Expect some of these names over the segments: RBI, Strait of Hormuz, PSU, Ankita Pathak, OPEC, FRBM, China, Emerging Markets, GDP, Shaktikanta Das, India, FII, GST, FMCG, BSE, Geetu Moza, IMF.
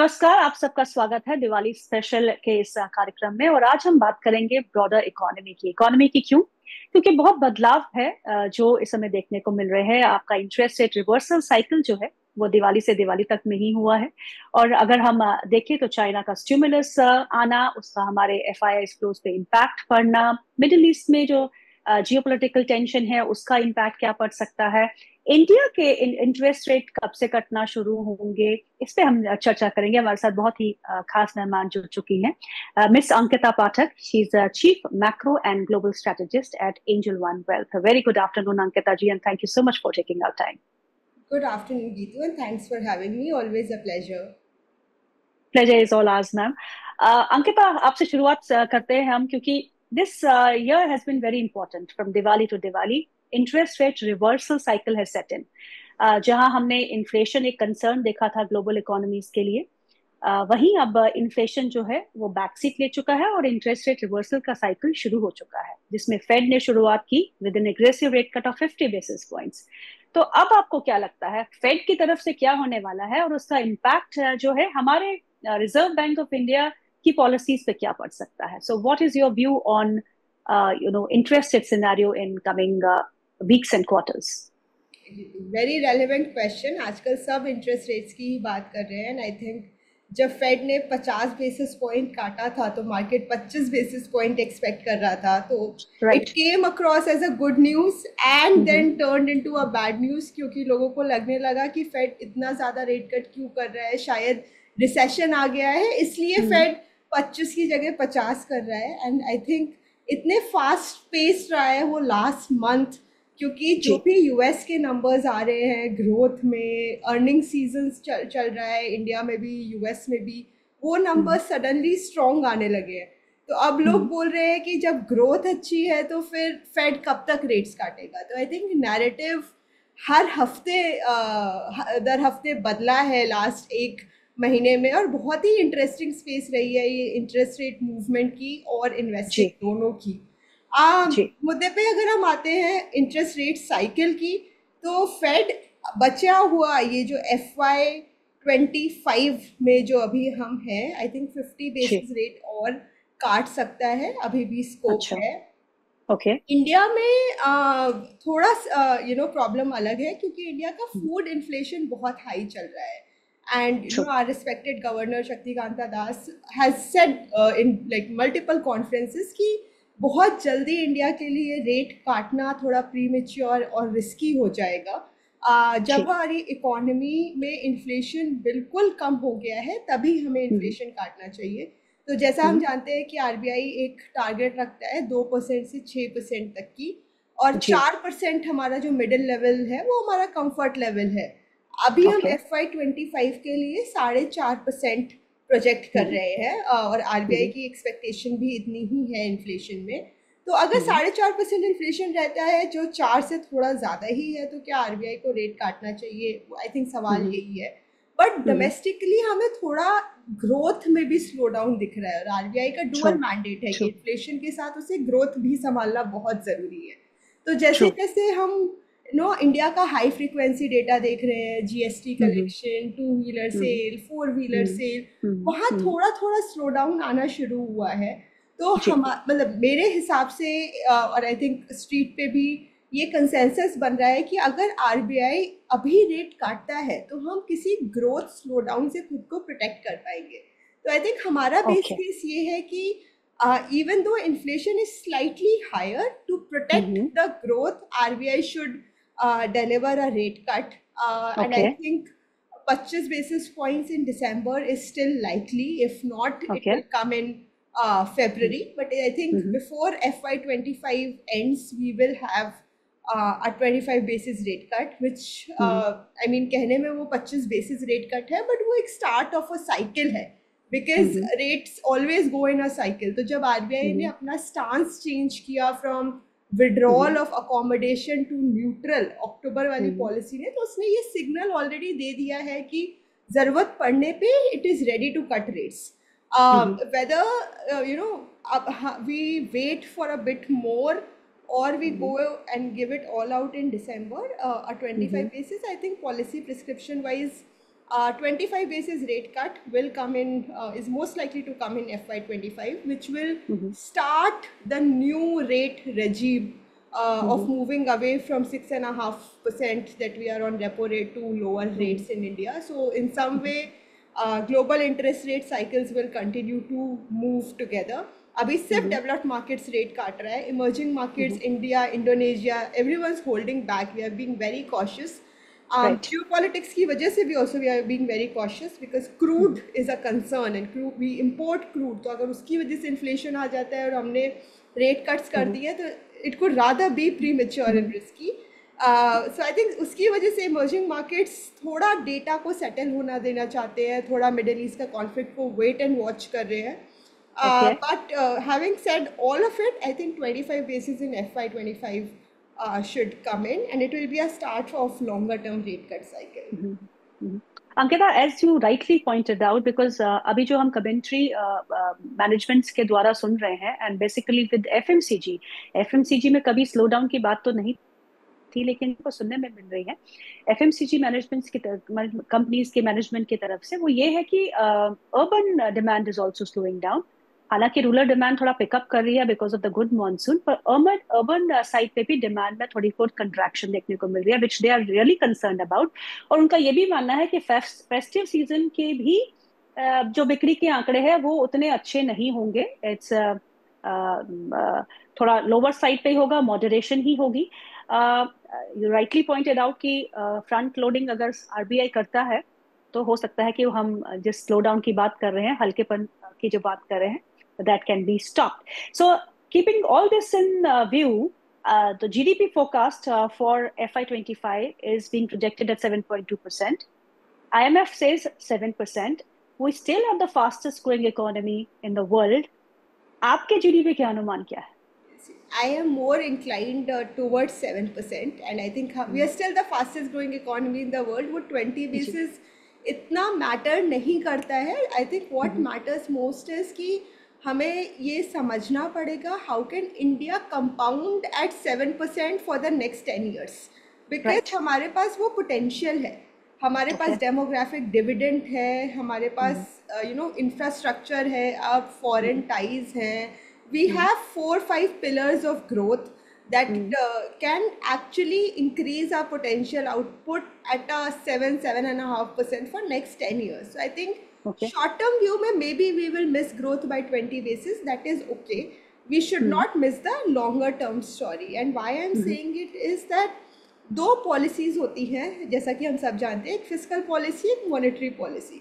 नमस्कार, आप सबका स्वागत है दिवाली स्पेशल के इस कार्यक्रम में। और आज हम बात करेंगे ब्रॉडर इकोनॉमी की। क्यों? क्योंकि बहुत बदलाव है जो इस समय देखने को मिल रहे हैं। आपका इंटरेस्ट रेट रिवर्सल साइकिल जो है वो दिवाली से दिवाली तक में ही हुआ है। और अगर हम देखें तो चाइना का स्टिमुलस आना, उसका हमारे FII फ्लोज पे इम्पैक्ट पड़ना, मिडिल ईस्ट में जो जियोपॉलिटिकल टेंशन है उसका इम्पैक्ट क्या पड़ सकता है, इंडिया के इंटरेस्ट रेट कब से कटना शुरू होंगे, इस पे हम चर्चा करेंगे। हमारे साथ बहुत ही खास मेहमान जुड़ चुकी हैं, miss Ankita Pathak. She is chief macro and global strategist at Angel One wealth. Very good afternoon Ankita ji, and thank you so much for taking our time. Good afternoon Geetu, and thanks for having me, always a pleasure. Pleasure is all ours ma'am. Ankita, आपसे शुरुआत करते हैं हम, क्योंकि this year has been very important from Diwali to Diwali. Interest rate reversal cycle has set in. जहां हमने inflation एक concern देखा था global economies के लिए, वहीं अब inflation जो है वो backseat ले चुका है और interest rate reversal का cycle शुरू हो चुका है, जिसमें Fed ने शुरुआत की with an aggressive rate cut of 50 basis points. तो अब आपको क्या लगता है Fed की तरफ से क्या होने वाला है और उसका impact जो है हमारे Reserve Bank of India की पॉलिसीज पे क्या पड़ सकता है? So what is your view on interest rate scenario in coming weeks and quarters? Very relevant question. आजकल सब इंटरेस्ट रेट्स की ही बात कर रहे हैं। एंड आई थिंक जब फेड ने 50 बेसिस पॉइंट काटा था तो मार्केट 25 बेसिस पॉइंट एक्सपेक्ट कर रहा था, तो it came across as a good news and then turn into a bad news, क्योंकि लोगों को लगने लगा कि फेड इतना ज़्यादा रेट कट क्यों कर रहा है, शायद रिसेशन आ गया है, इसलिए फेड 25 की जगह 50 कर रहा है। एंड आई थिंक इतने फास्ट पेस रहा है वो लास्ट मंथ, क्योंकि जो भी यूएस के नंबर्स आ रहे हैं ग्रोथ में, अर्निंग सीजन्स चल रहा है इंडिया में भी यूएस में भी, वो नंबर्स सडनली स्ट्रॉन्ग आने लगे हैं। तो अब लोग बोल रहे हैं कि जब ग्रोथ अच्छी है तो फिर फेड कब तक रेट्स काटेगा। तो आई थिंक नैरेटिव हर हफ्ते बदला है लास्ट एक महीने में, और बहुत ही इंटरेस्टिंग स्पेस रही है ये इंटरेस्ट रेट मूवमेंट की और इन्वेस्टमेंट दोनों की। मुद्दे पे अगर हम आते हैं इंटरेस्ट रेट साइकिल की, तो फेड बचा हुआ ये जो FY25 में जो अभी हम हैं, आई थिंक 50 बेसिस रेट और काट सकता है, अभी भी स्कोप है। इंडिया में थोड़ा प्रॉब्लम अलग है, क्योंकि इंडिया का फूड इन्फ्लेशन बहुत हाई चल रहा है। And you know, our respected governor Shaktikanta Das has said in like multiple conferences कि बहुत जल्दी इंडिया के लिए रेट काटना थोड़ा प्रीमेच्योर और रिस्की हो जाएगा। जब हमारी इकोनॉमी में इन्फ्लेशन बिल्कुल कम हो गया है तभी हमें इन्फ्लेशन काटना चाहिए। तो जैसा हम जानते हैं कि RBI एक टारगेट रखता है 2% से 6% तक की, और 4% हमारा जो मिडिल लेवल है वो हमारा कंफर्ट लेवल है। अभी हम FY25 के लिए 4.5% प्रोजेक्ट कर रहे हैं, और RBI की एक्सपेक्टेशन भी इतनी ही है इन्फ्लेशन में। तो अगर 4.5% इन्फ्लेशन रहता है जो 4 से थोड़ा ज़्यादा ही है, तो क्या RBI को रेट काटना चाहिए? आई थिंक सवाल यही है। बट डोमेस्टिकली हमें थोड़ा ग्रोथ में भी स्लो डाउन दिख रहा है, और RBI का डुअल मैंडेट है कि इन्फ्लेशन के साथ उसे ग्रोथ भी संभालना बहुत ज़रूरी है। तो जैसे जैसे हम इंडिया का हाई फ्रीक्वेंसी डेटा देख रहे हैं, GST collection, two wheeler sale, four wheeler sale, वहाँ थोड़ा थोड़ा स्लो डाउन आना शुरू हुआ है। तो हम मतलब मेरे हिसाब से, और आई थिंक स्ट्रीट पे भी ये कंसेंसस बन रहा है कि अगर RBI अभी रेट काटता है तो हम किसी ग्रोथ स्लो डाउन से खुद को प्रोटेक्ट कर पाएंगे। तो आई थिंक हमारा बेस केस ये है कि even though inflation is slightly higher, to protect the growth RBI should deliver a rate cut, and I think 25 basis points in December is still likely. If not, it will come in February. But I think before FY25 ends, we will have a 25 basis rate cut, which I mean, कहने में वो 25 basis rate cut है, but वो एक start of a cycle है, because rates always go in a cycle. तो जब RBI ने अपना stance change किया from withdrawal of accommodation to neutral अक्टूबर वाली पॉलिसी ने, तो उसने ये सिग्नल ऑलरेडी दे दिया है कि ज़रूरत पड़ने पे it is ready to cut rates. Whether you know we wait for a bit more और we go and give it all out in December 25 basis, I think policy prescription wise 25 basis rate cut will come in, is most likely to come in FY25, which will start the new rate regime of moving away from 6.5% that we are on repo rate to lower rates in India. So in some way, global interest rate cycles will continue to move together. अभी सिर्फ developed markets rate काट रहा है, emerging markets India, Indonesia, everyone is holding back. We are being very cautious. Geopolitics की वजह से भी also we are being very cautious because crude is a concern and crude, we import crude. तो अगर उसकी वजह से inflation आ जाता है और हमने rate cuts कर दी है तो it could rather be premature and risky. So I think उसकी वजह से emerging markets थोड़ा data को settle होना देना चाहते हैं, थोड़ा Middle East का conflict को wait and watch कर रहे हैं. But having said all of it, I think 25 basis in FY25 should come in, and it will be a start of longer term rate cut cycle. Ankita, as you rightly pointed out, because abhi jo hum commentary managements ke dwara sun rahe hain, and basically with FMCG mein kabhi slowdown ki baat to nahi थी, लेकिन उनको सुनने में मिल रही है FMCG managements की तरफ, कंपनीज के मैनेजमेंट की तरफ से, वो ये है कि urban demand is also slowing down. हालांकि रूरल डिमांड थोड़ा पिकअप कर रही है because of the good monsoon, पर अर्बन साइड पे भी डिमांड में थोड़ी बहुत कंट्रैक्शन देखने को मिल रही है, which they are really concern about. और उनका ये भी मानना है कि फेस्टिव सीजन के भी जो बिक्री के आंकड़े हैं वो उतने अच्छे नहीं होंगे. इट्स थोड़ा लोअर साइड पे ही होगा, मॉडरेशन ही होगी. You rightly pointed out कि फ्रंट लोडिंग अगर RBI करता है तो हो सकता है कि हम जिस स्लो डाउन की बात कर रहे हैं, हल्केपन की जो बात कर रहे हैं, that can be stopped. So keeping all this in view, the GDP forecast for FY25 is being projected at 7.2%. IMF says 7%. We still have the fastest growing economy in the world. आपके GDP के अनुमान क्या है? I am more inclined towards 7%, and I think we are still the fastest growing economy in the world. Would 20 basis इतना matter नहीं करता है. I think what matters most is कि हमें ये समझना पड़ेगा how can India compound at 7% for the next 10 years, because हमारे पास वो potential है, हमारे पास demographic dividend है, हमारे पास you know infrastructure है, अब foreign ties हैं. We have 4-5 pillars of growth that can actually increase our potential output at a 7-7.5% for next 10 years. So I think short term view mein maybe we will miss growth by 20 basis. That is okay. We should not miss the longer term story. And why I'm saying it is that दो policies होती हैं, जैसा कि हम सब जानते हैं, एक fiscal policy, एक monetary policy.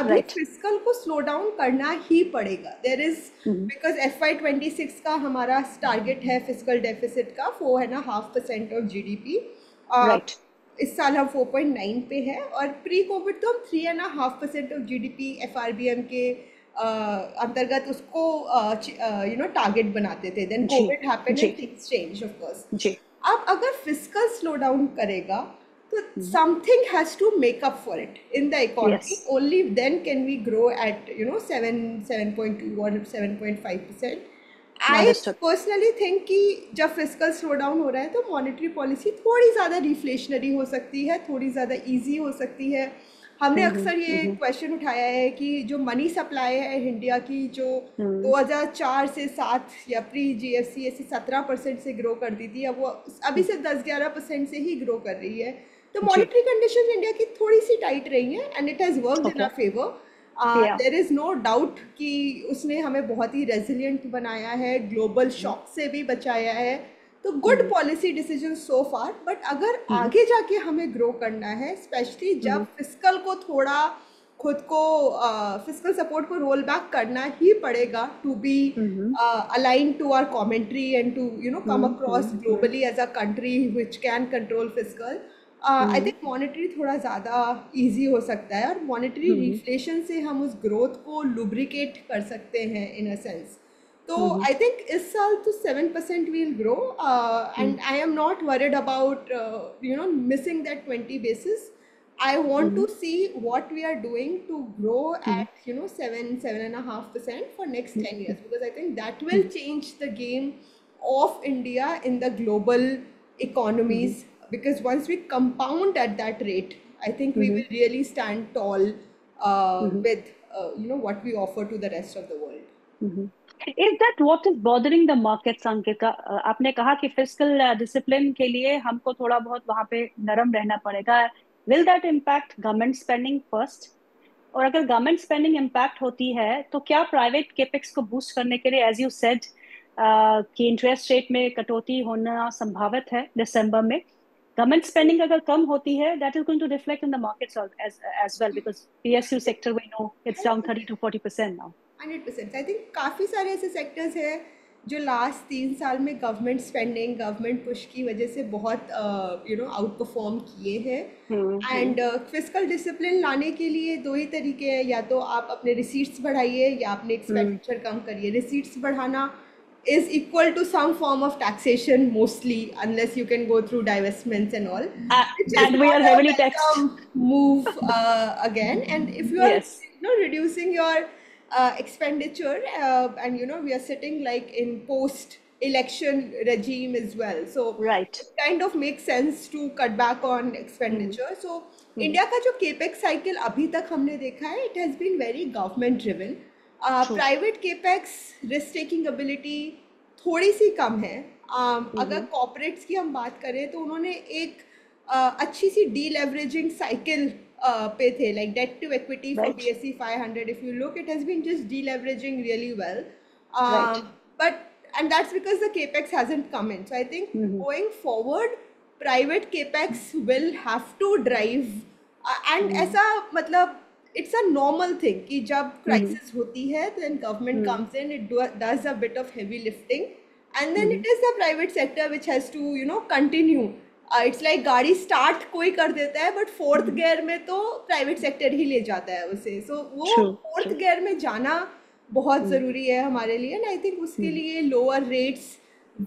अभी फिस्कल को स्लो डाउन करना ही पड़ेगा. देयर इज बिकॉज FY26 का हमारा टारगेट है फिस्कल डेफिसिट का 4.5% ऑफ GDP. इस साल हम 4.9 पे है, और प्री कोविड तो हम 3.5% ऑफ GDP FRBM के अंतर्गत उसको यू नो टारगेट बनाते थे. Then Covid happened and things change of course. अब अगर फिस्कल स्लो डाउन करेगा so something has to make up for it in the economy. Only then can we grow at, you know, 7.2 or 7.5%. I personally think कि जब fiscal slowdown हो रहा है तो monetary policy थोड़ी ज़्यादा deflationary हो सकती है, थोड़ी ज़्यादा easy हो सकती है. हमने अक्सर ये question उठाया है कि जो money supply है इंडिया की, जो 2004 से 7 या प्री GFC ऐसी 17% से grow कर दी थी, अब वो अभी से 10-11% से ही grow कर रही है. तो मॉनिटरी कंडीशंस इंडिया की थोड़ी सी टाइट रही हैं, and it has worked in our favour. There is no doubt कि उसने हमें बहुत ही रेजिलिएंट बनाया है, ग्लोबल शॉक से भी बचाया है. तो good policy decision so far, but अगर आगे जाके हमें ग्रो करना है, स्पेशली जब फिस्कल को थोड़ा खुद को फिस्कल सपोर्ट को रोल बैक करना ही पड़ेगा to be align to our commentary and to you know come across globally as a country which can control fiscal. I think monetary थोड़ा ज़्यादा ईजी हो सकता है, और मॉनेटरी रिफ्लेशन से हम उस ग्रोथ को लुब्रिकेट कर सकते हैं इन अ सेंस. तो आई थिंक इस साल तो 7% will grow, and I am not worried about you know missing that 20 basis. I want to see what we are doing to grow at you know 7-7.5% for next 10 years, because I think that will change the game of India in the global economies. Because once we compound at that rate, I think we will really stand tall with what we offer to the rest of the world. Is that what is bothering the markets, Ankita? आपने कहा कि fiscal discipline के लिए हमको थोड़ा बहुत वहाँ पे नरम रहना पड़ेगा. Will that impact government spending first? और अगर government spending impact होती है, तो क्या private capex को boost करने के लिए, as you said, कि interest rate में कटौती होना संभावित है दिसंबर में. Government spending अगर कम होती है, that is going to reflect in the markets as well, because PSU sector we know it's down 30 to 40% now. 100%. I think काफ़ी सारे ऐसे सेक्टर्स हैं जो लास्ट 3 साल में गवर्नमेंट स्पेंडिंग, गवर्नमेंट पुश की वजह से बहुत आउट परफॉर्म किए हैं. एंड फिस्कल डिसिप्लिन लाने के लिए 2 ही तरीके हैं, या तो आप अपने रिसीट्स बढ़ाइए या अपने एक्सपेंडिचर कम करिए. रिसीट्स बढ़ाना is equal to some form of taxation mostly, unless you can go through divestments and all, and we are heavily taxed move again. And if you are reducing your expenditure and we are sitting like in post election regime as well, so right, it kind of makes sense to cut back on expenditure. So India ka jo capex cycle abhi tak humne dekha hai, it has been very government driven. Private capex risk taking ability थोड़ी सी कम है. अगर corporates की हम बात करें तो उन्होंने एक अच्छी सी deleveraging cycle पे थे, like debt to equity for BSE 500. If you look, it has been just deleveraging really well, but that's because the capex hasn't come in. So I think going forward, private capex will have to drive, and ऐसा मतलब it's a normal thing कि जब crisis होती है, then government comes in, it does a bit of heavy lifting, and then it is the private sector which has to continue. It's like गाड़ी start कोई कर देता है बट फोर्थ गियर में तो प्राइवेट सेक्टर ही ले जाता है उसे. सो वो फोर्थ गियर में जाना बहुत ज़रूरी है हमारे लिए, एंड आई थिंक उसके लिए lower rates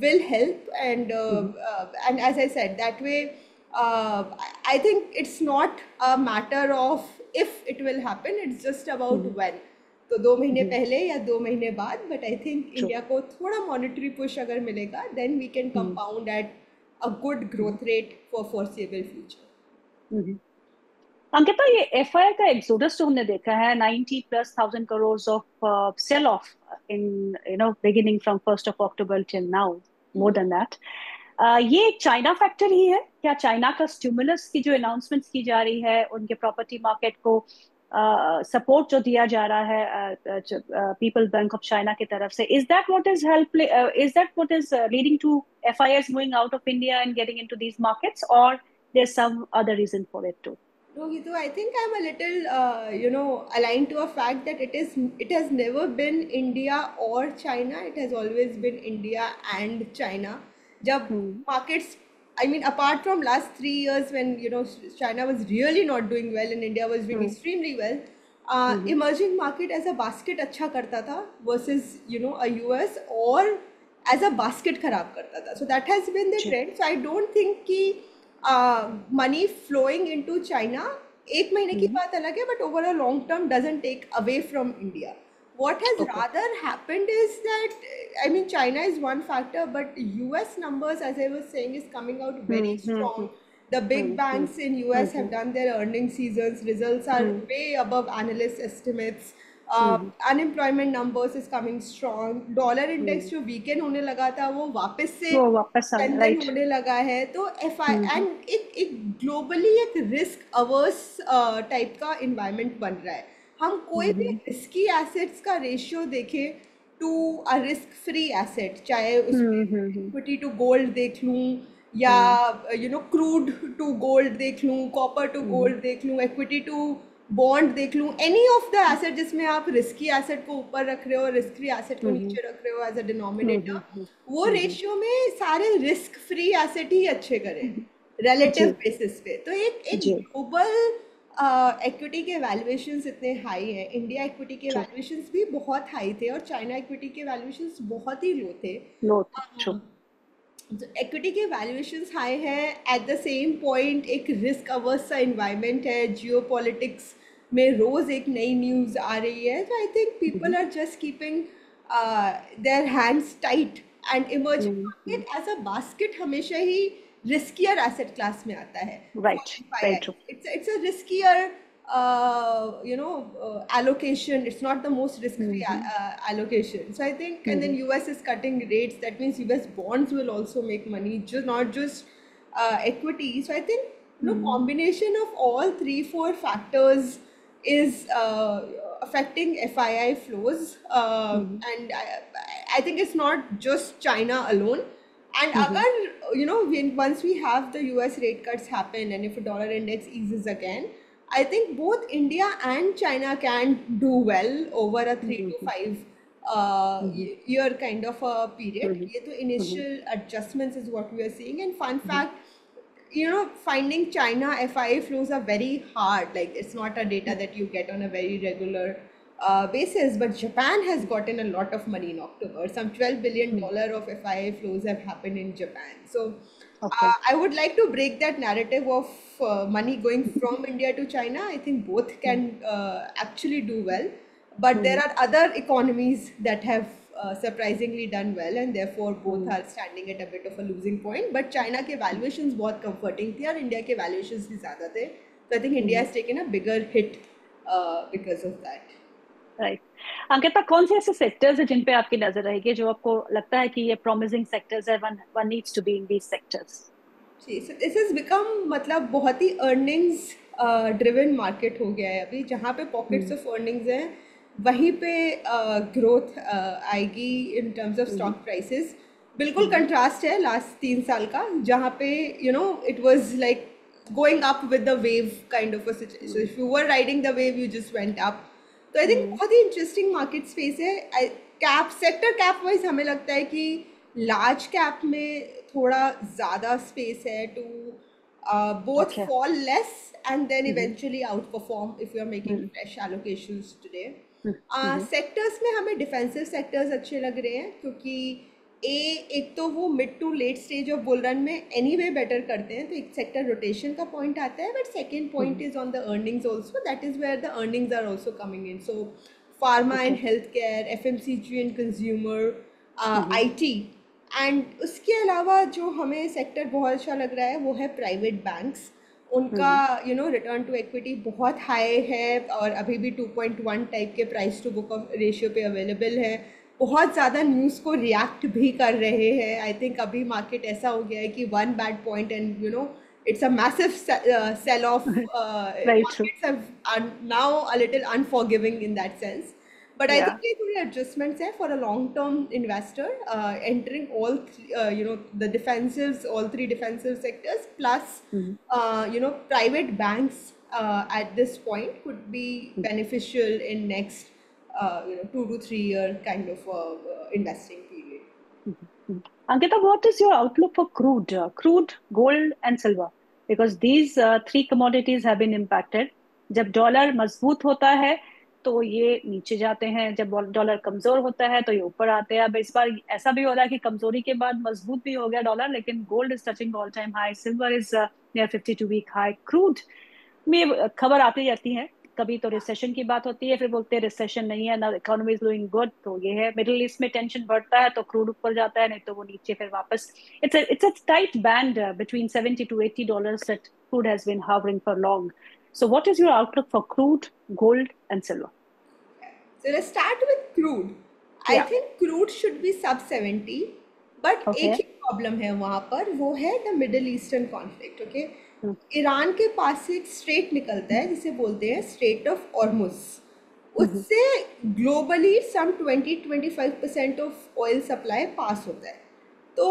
will help. And as I said that way I think it's not a matter of if it will happen, it's just about when. तो 2 महीने पहले या 2 महीने बाद, बट आई थिंक इंडिया को थोड़ा मॉनिटरी पुश अगर मिलेगा, then we can compound at a good growth rate for foreseeable future. Ankita, ये FII का exodus जो हमने देखा है, 90,000+ crores of sell off in beginning from 1st of October till now, more than that. ये China factor ही है क्या? चाइना का स्टिमुलस की जो अनाउंसमेंट्स की जा रही है, उनके प्रॉपर्टी मार्केट को सपोर्ट जो दिया जा रहा है पीपल बैंक ऑफ चाइना की तरफ से, is that what is leading to FIIs going out of India and getting into these markets, or there's some other reason for it too? No, Geetu, I think I'm a little aligned to a fact that it has never been India or China. It has always been India and China. Jab markets, I mean, apart from last 3 years when China was really not doing well and India was doing extremely well, emerging market as a basket अच्छा करता था versus a US or as a basket खराब करता था. So that has been the trend. So I don't think कि money flowing into China, 1 महीने की बात अलग है, but over a long term doesn't take away from India. What has rather happened is that, I mean, China is one factor, but US numbers, as I was saying, is coming out very strong. The big banks in US have done their earning seasons. Results are way above analyst estimates. Unemployment numbers is coming strong. Dollar index जो weaken होने लगा था वो वापस strengthen होने लगा है. तो FI and एक globally एक risk averse type का environment बन रहा है. हम कोई भी risky assets का ratio देखें to a risk free asset, चाहे उसमें equity to gold देख लूँ या crude to gold देख लूँ, copper to gold देख लूँ, equity to बॉन्ड देख लूँ, एनी ऑफ द एसेट जिसमें आप रिस्की एसेट को ऊपर रख रहे हो, रिस्की एसेट को नीचे रख रहे हो एज अ डिनोमिनेटर, वो रेशियो में सारे रिस्क फ्री एसेट ही अच्छे करें रिलेटिव बेसिस पे. तो एक ग्लोबल इक्विटी के वैल्यूएशंस इतने हाई हैं, इंडिया इक्विटी के वैल्यूएशंस भी बहुत हाई थे और चाइना इक्विटी के वैल्यूएशंस बहुत ही लो थे. इक्विटी के वैल्यूएशंस हाई हैं, एट द सेम पॉइंट एक रिस्क अवर्स सा इन्वायरमेंट है, जियोपॉलिटिक्स में रोज़ एक नई न्यूज़ आ रही है. तो I think people are just keeping their hands tight, and emerging market as a basket हमेशा ही riskier asset class में आता है. Right. Very true. It's a riskier allocation. It's not the most risk-free allocation. So I think, and then US is cutting rates. That means US bonds will also make money, just not just equity. So I think combination of all 3-4 factors is affecting FII flows, and I think it's not just China alone. And agar once we have the US rate cuts happen, and if the dollar index eases again, I think both India and China can do well over a 3 to 5 year kind of a period. Ye to initial adjustments is what we are seeing. And fun fact, finding China FII flows are very hard. Like, it's not a data that you get on a very regular basis, but Japan has gotten a lot of money in October. Some $12 billion of FII flows have happened in Japan. So I would like to break that narrative of money going from India to China. I think both can actually do well, but there are other economies that have surprisingly done well, and therefore both are standing at a bit of a losing point. But China के valuations बहुत comforting थे और India के valuations भी ज़्यादा थे, so I think India has taken a bigger hit because of that. Right. Ankita, कौन से ऐसे सेक्टर्स हैं जिन पे आपकी नजर रहेगी जो आपको लगता है कि ये promising sectors है, one needs to be in these sectors? Ji, so this has become मतलब बहुत ही earnings driven market हो गया है अभी, जहाँ पे pockets of earnings हैं वहीं पे ग्रोथ आएगी in terms of stock prices. बिल्कुल कंट्रास्ट है लास्ट 3 साल का, जहाँ पे it was like going up with the wave kind of a situation. If you were riding the wave you just went up. तो आई थिंक बहुत ही interesting market space है. कैप सेक्टर, कैप वाइज हमें लगता है कि large cap में थोड़ा ज़्यादा स्पेस है to both fall less and then eventually outperform if you are making fresh allocations today. Sectors में हमें डिफेंसिव सेक्टर्स अच्छे लग रहे हैं क्योंकि एक तो वो mid to late stage of bull run में एनी वे बेटर करते हैं, तो एक सेक्टर रोटेशन का पॉइंट आता है. But second point is on the earnings also, that is where the earnings are also coming in. So pharma and health care, FMCG and consumer, IT. And उसके अलावा जो हमें सेक्टर बहुत अच्छा लग रहा है वो है प्राइवेट बैंक्स. उनका रिटर्न टू इक्विटी बहुत हाई है और अभी भी 2.1 टाइप के price to book of ratio पे अवेलेबल है. बहुत ज़्यादा न्यूज़ को रिएक्ट भी कर रहे हैं. आई थिंक अभी मार्केट ऐसा हो गया है कि one bad point and it's a massive sell off. Now a little unforgiving in that sense. But I think there are adjustments hai for a long-term investor entering all the defensives, all 3 defensive sectors plus private banks at this point could be beneficial in next 2 to 3 year kind of investing period. Ankita, what is your outlook for crude, gold, and silver? Because these 3 commodities have been impacted. जब dollar मजबूत होता है तो ये नीचे जाते हैं, जब डॉलर कमजोर होता है तो ये ऊपर आते हैं. अब इस बार ऐसा भी हो रहा है कि कमजोरी के बाद मजबूत भी हो गया डॉलर, लेकिन gold is touching all time high, silver is near 52-week high. Crude में खबर आती जाती है, कभी तो रिसेशन की बात होती है, फिर बोलते हैं रिसेशन नहीं है, ना इकोनॉमी इज डूइंग गुड. तो ये है, मिडिल ईस्ट में टेंशन बढ़ता है तो क्रूड ऊपर जाता है, नहीं तो वो नीचे फिर वापस. It's a tight band between $70 to $80 that crude has been hovering for long. So what is your outlook for crude, gold, and silver? So let's start with crude. I think crude should be sub 70, but एक ही problem है वहाँ पर, वो है the Middle Eastern conflict. Okay, Iran के पास से एक स्ट्रेट निकलता है जिसे बोलते हैं स्ट्रेट ऑफ हॉर्मुज. उससे globally some 20-25% of oil supply पास होता है. तो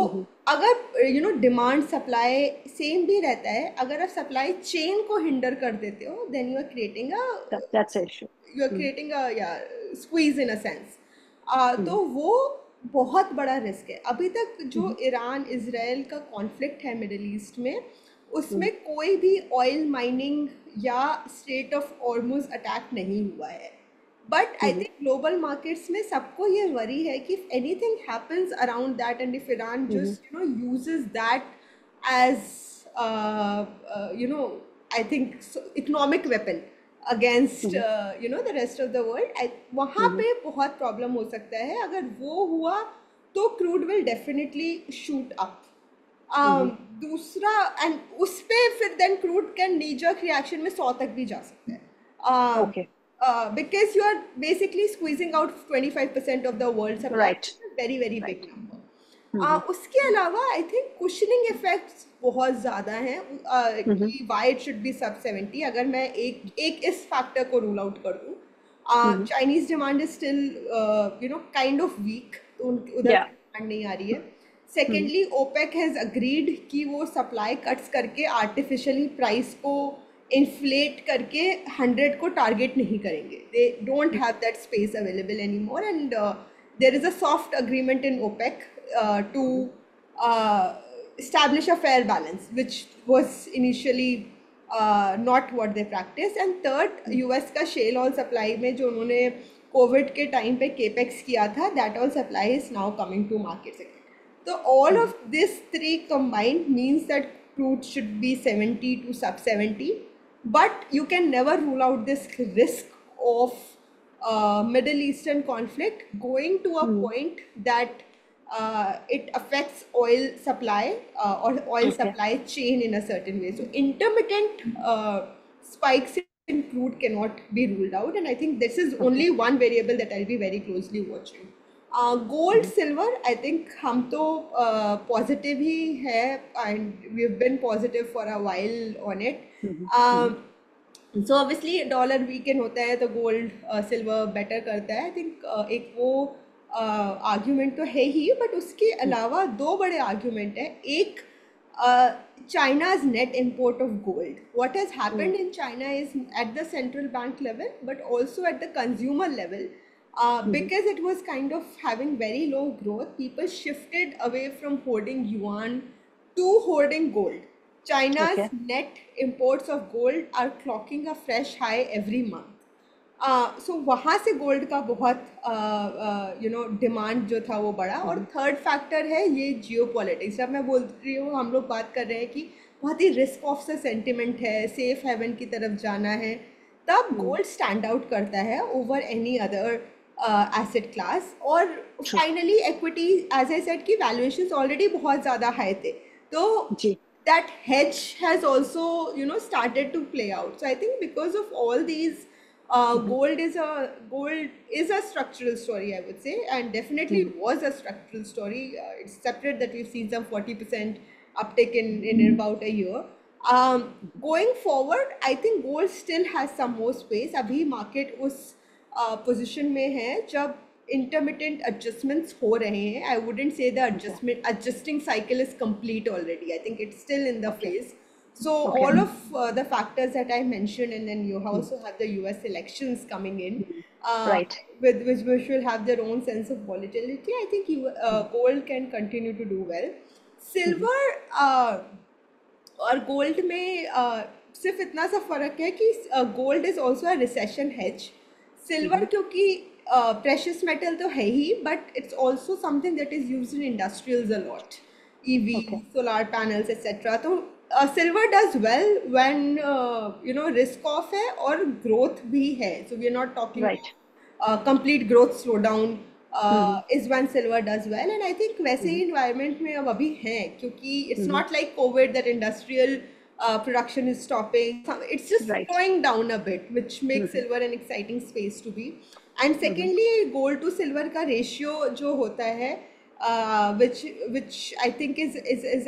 अगर डिमांड सप्लाई सेम भी रहता है, अगर आप सप्लाई चेन को हिंडर कर देते हो then you are creating squeeze in a sense. तो वो बहुत बड़ा रिस्क है. अभी तक जो ईरान इजराइल का कॉन्फ्लिक्ट है मिडिल ईस्ट में, उसमें कोई भी ऑयल माइनिंग या स्ट्रेट ऑफ हॉर्मुज अटैक नहीं हुआ है. But I think global markets में सबको ये वरी है कि if anything happens around that and if Iran just uses that as I think economic weapon against the rest of the world, वहाँ पे बहुत प्रॉब्लम हो सकता है. अगर वो हुआ तो crude will definitely shoot up. दूसरा एंड उस पे फिर then crude can knee jerk reaction में 100 तक भी जा सकते हैं because you are basically squeezing out 25% of the world supply, very very big number. उसके अलावा आई थिंक कुशनिंग इफेक्ट्स बहुत ज़्यादा हैं कि वाई इट शुड बी सब 70. अगर मैं एक इस फैक्टर को रूल आउट कर दूँ, Chinese demand is still you know kind of weak, तो उधर डिमांड नहीं आ रही है. सेकेंडली, ओपेक हैज़ अग्रीड कि वो सप्लाई कट्स करके आर्टिफिशली प्राइस को इन्फ्लेट करके 100 को टारगेट नहीं करेंगे. They don't have that space available any more and there is a soft agreement in OPEC to establish a fair balance, which was initially not what they practiced. And third, US का shale oil supply में जो उन्होंने COVID के time पे capex किया था, that oil supply is now coming to market. So all of this three combined means that crude should be 70 to sub 70. But you can never rule out this risk of Middle Eastern conflict going to a point that it affects oil supply or oil supply chain in a certain way. So intermittent spikes in crude cannot be ruled out, and I think this is only one variable that I'll be very closely watching. Gold, silver, I think hum to positive hi hai, and we've been positive for a while on it. So obviously dollar weaken hota hai to gold silver better karta hai. I think ek wo argument तो है ही, but उसके अलावा दो बड़े argument हैं. एक, China's net import of gold, what has happened in China is at the central bank level but also at the consumer level, because it was kind of having very low growth, people shifted away from holding yuan to holding gold. China's net imports of gold are clocking a fresh high every month. So वहाँ से gold का बहुत you know demand जो था वो बढ़ा. और third factor है ये जियोपॉलिटिक्स. जब मैं बोल रही हूँ, हम लोग बात कर रहे हैं कि बहुत ही रिस्क ऑफ सा सेंटिमेंट है, सेफ हेवन की तरफ जाना है, तब गोल्ड स्टैंड आउट करता है over any other asset class. और finally equity, as I said कि वैल्यूएशंस ऑलरेडी बहुत ज़्यादा हाई थे, तो that hedge has also you know started to play out. So I think because of all these, gold is a structural story, I would say, and definitely was a structural story. It's separate that we've seen some 40% uptick in about a year. Going forward, I think gold still has some more space. Abhi market us position mein hai jab intermittent adjustments ho rahe hain. I wouldn't say the adjusting cycle is complete already. I think it's still in the phase. So all of the factors that I mentioned, and then you also have the US elections coming in, with which will have their own sense of volatility. I think gold can continue to do well. Silver और gold में सिर्फ इतना सा फर्क है कि gold is also a recession hedge. Silver क्योंकि precious metal तो है ही, but it's also something that is used in industrials a lot, EV, solar panels, etc. तो silver does well when you know risk off है और growth भी है. So we are not talking about complete growth slowdown is when silver does well, and I think वैसे ही environment में अब अभी है, क्योंकि it's not like COVID that industrial production is stopping. It's just slowing down a bit, which makes silver an exciting space to be. And secondly, gold to silver का ratio जो होता है, which I think is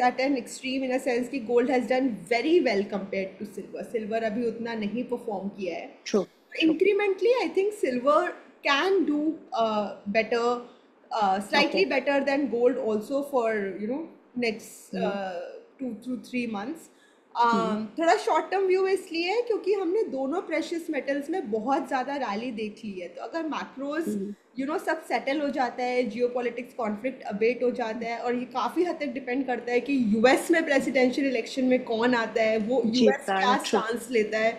at an extreme in a sense कि gold has done very well compared to silver. Silver अभी उतना नहीं perform किया है. True. Incrementally, I think silver can do better, slightly better than gold also for you know next 2 to 3 months. थोड़ा short term view इसलिए है क्योंकि हमने दोनों precious metals में बहुत ज़्यादा रैली देख ली है. तो अगर macros you know सब सेटल हो जाता है, जियोपॉलिटिक्स कॉन्फ्लिक्ट अबेट हो जाता है, और ये काफ़ी हद तक डिपेंड करता है कि यूएस में प्रेसिडेंशियल इलेक्शन में कौन आता है, वो यूएस क्या चांस लेता है.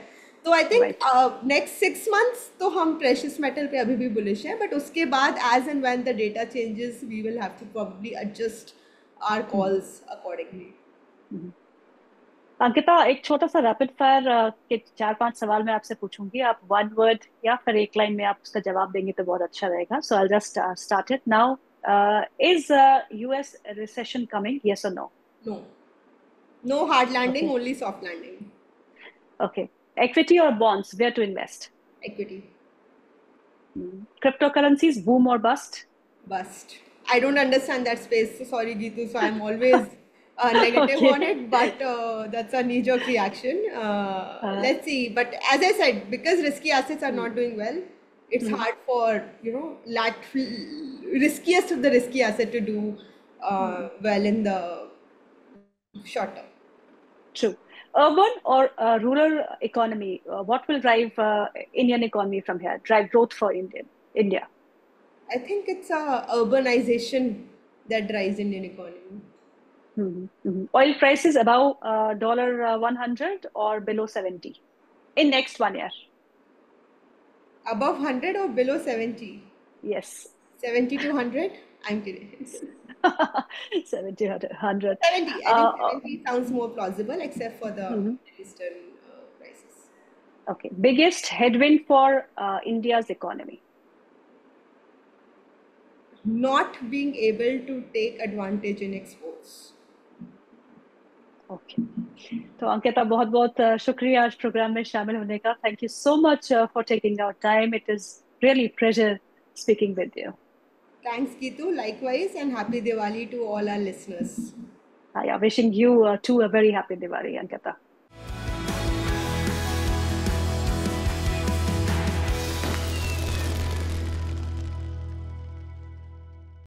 तो आई थिंक नेक्स्ट 6 months तो हम प्रेशियस मेटल पे अभी भी बुलिश हैं, बट उसके बाद as and when the data changes we will have to probably adjust our calls accordingly. Ankita, एक छोटा सा रैपिड फायर के 4-5 सवाल मैं आपसे पूछूंगी, आप 1 word या फिर 1 line में आप उसका जवाब देंगे तो बहुत अच्छा रहेगा. So I just start it now. Is US recession coming, yes और no? No. No hard landing, only soft landing. Okay. Equity or bonds, where to invest? Equity. Cryptocurrencies, boom or bust? Bust. I don't understand that space. So sorry, Geetu. So I'm always negative on it, but that's a knee-jerk reaction. Let's see. But as I said, because risky assets are not doing well, it's hard for, you know, riskiest of the risky asset to do well in the short term. True. Urban or rural economy, what will drive Indian economy from here, drive growth for India? I think it's urbanization that drives Indian economy. Oil prices above $100 or below 70 in next 1 year? Above 100 or below 70? Yes. 70 to 100? I'm kidding. 70, 100. 70. I think 70 sounds more plausible, except for the Eastern crisis. Okay. Biggest headwind for India's economy? Not being able to take advantage in exports. Okay. So, Ankita, बहुत-बहुत शुक्रिया आज programme में शामिल होने का. Thank you so much for taking our time. It is really a pleasure speaking with you. Thanks, Geetu. Likewise, and happy Diwali to all our listeners. I am wishing you too a very happy Diwali, Ankita.